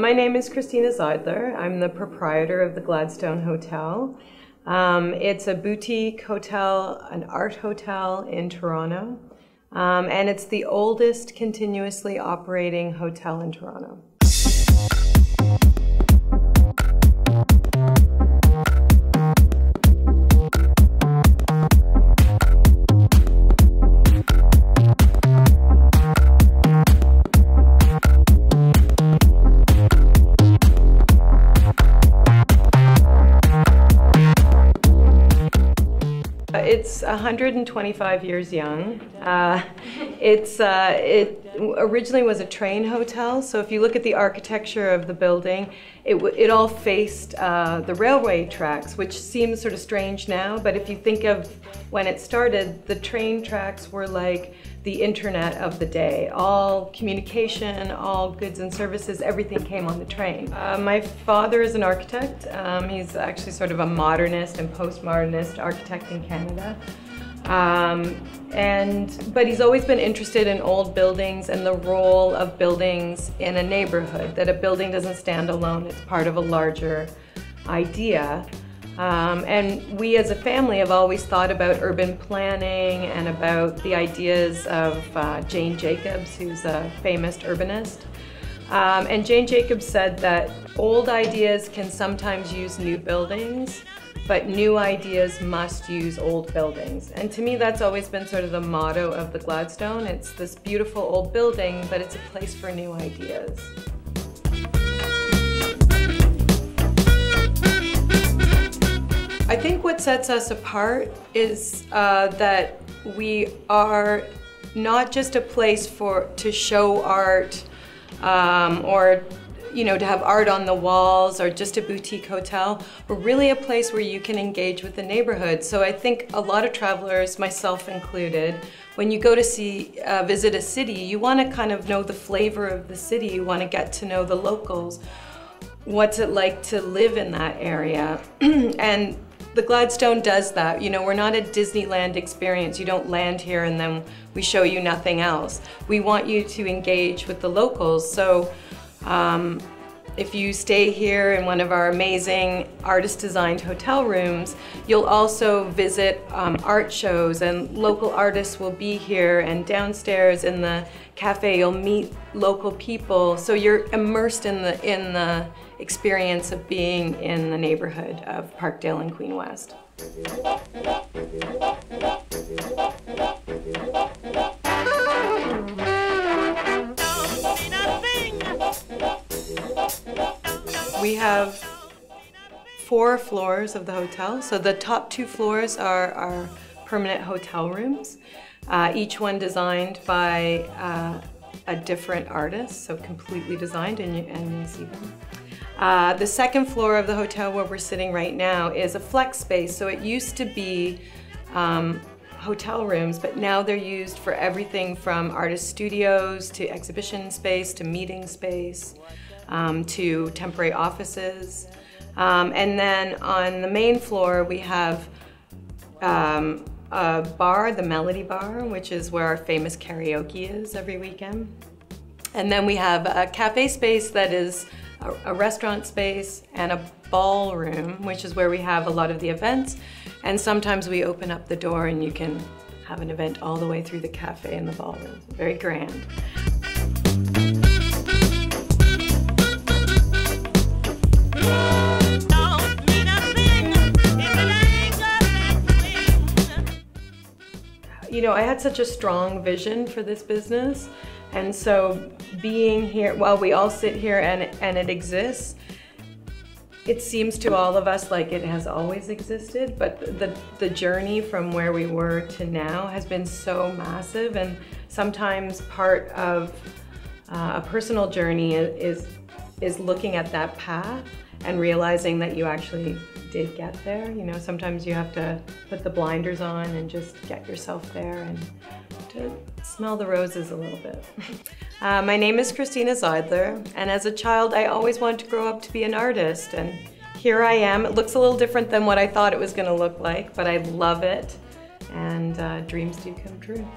My name is Christina Zeidler. I'm the proprietor of the Gladstone Hotel. It's a boutique hotel, an art hotel in Toronto, and it's the oldest continuously operating hotel in Toronto. It's 125 years young. It originally was a train hotel, so if you look at the architecture of the building, it all faced the railway tracks, which seems sort of strange now, but if you think of when it started, the train tracks were like the internet of the day. All communication, all goods and services, everything came on the train. My father is an architect. He's actually sort of a modernist and postmodernist architect in Canada. But he's always been interested in old buildings and the role of buildings in a neighborhood, that a building doesn't stand alone, it's part of a larger idea. And we as a family have always thought about urban planning and about the ideas of Jane Jacobs, who's a famous urbanist. And Jane Jacobs said that old ideas can sometimes use new buildings, but new ideas must use old buildings. And to me, that's always been sort of the motto of the Gladstone. It's this beautiful old building, but it's a place for new ideas. I think what sets us apart is that we are not just a place to show art or to have art on the walls or just a boutique hotel. We're really a place where you can engage with the neighborhood. So I think a lot of travelers, myself included, when you go to visit a city, you want to kind of know the flavor of the city. You want to get to know the locals. What's it like to live in that area? And the Gladstone does that. You know, we're not a Disneyland experience. You don't land here and then we show you nothing else. We want you to engage with the locals. So if you stay here in one of our amazing artist-designed hotel rooms, you'll also visit art shows, and local artists will be here, and downstairs in the cafe you'll meet local people. So you're immersed in the experience of being in the neighborhood of Parkdale and Queen West. We have 4 floors of the hotel, so the top 2 floors are our permanent hotel rooms, each one designed by a different artist, so completely designed, and you'll see them. The second floor of the hotel where we're sitting right now is a flex space, so it used to be hotel rooms, but now they're used for everything from artist studios to exhibition space to meeting space to temporary offices. And then on the main floor we have a bar, the Melody Bar, which is where our famous karaoke is every weekend. And then we have a cafe space that is a restaurant space, and a ballroom, which is where we have a lot of the events. And sometimes we open up the door and you can have an event all the way through the cafe and the ballroom. Very grand. You know, I had such a strong vision for this business, and so being here, while we all sit here and it exists, it seems to all of us like it has always existed, but the journey from where we were to now has been so massive, and sometimes part of a personal journey is looking at that path and realizing that you actually did get there. You know, sometimes you have to put the blinders on and just get yourself there and to smell the roses a little bit. My name is Christina Zeidler, and as a child I always wanted to grow up to be an artist, and here I am. It looks a little different than what I thought it was going to look like, but I love it, and dreams do come true.